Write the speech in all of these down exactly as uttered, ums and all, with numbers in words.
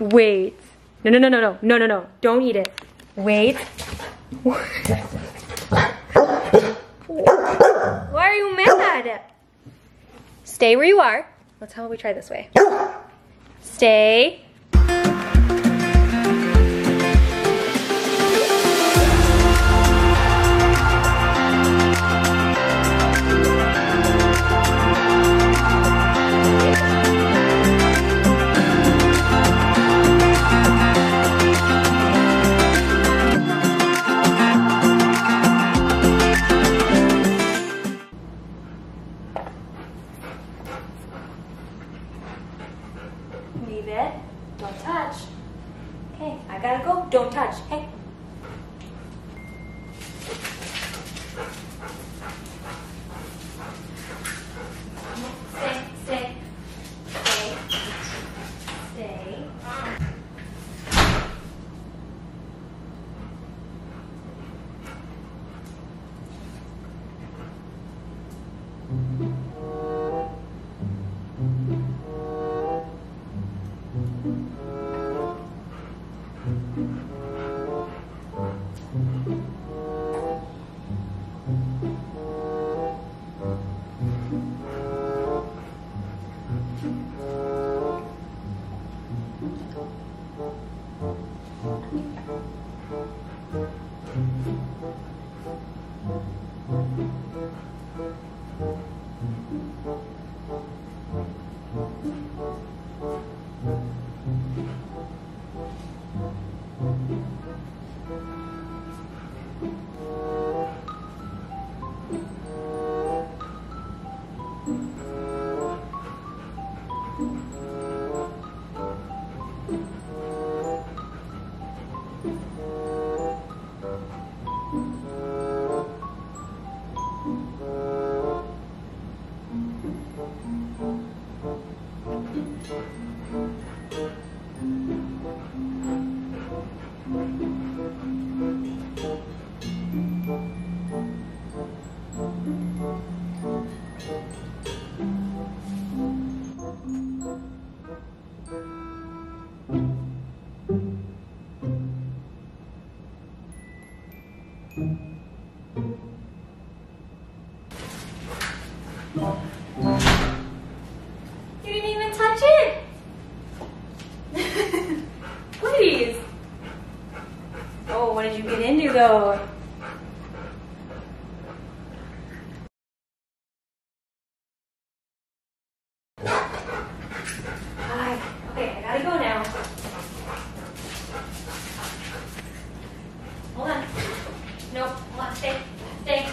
Wait. No, no, no, no, no, no, no, no. Don't eat it. Wait. Why are you mad? Stay where you are. Let's how we try this way. Stay. Go. Hi. Okay, I gotta go now. Hold on. No, hold on. Stay. Stay.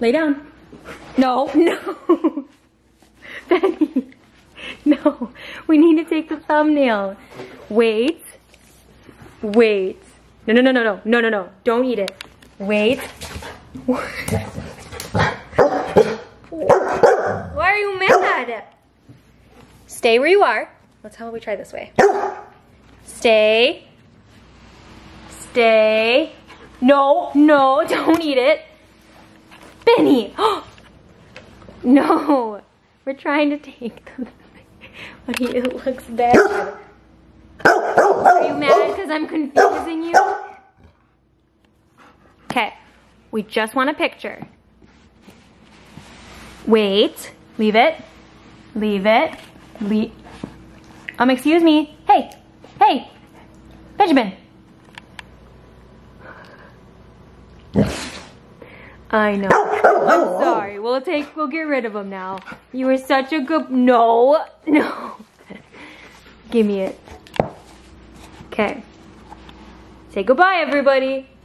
Lay down. No, no. Benny. No. We need to take the thumbnail. Wait. Wait. No, no, no, no, no. No, no, no. Don't eat it. Wait. Why are you mad? Stay where you are. Let's how we try this way. Stay. Stay. No, no, don't eat it. Benny. No. We're trying to take them. But it looks bad. Are you mad because I'm confusing you? Okay. We just want a picture. Wait. Leave it. Leave it. Leave. Um, excuse me. Hey. Hey. Benjamin. I know. I'm sorry. We'll take, we'll get rid of him now. You were such a good, no, no. Give me it. Okay. Say goodbye, everybody.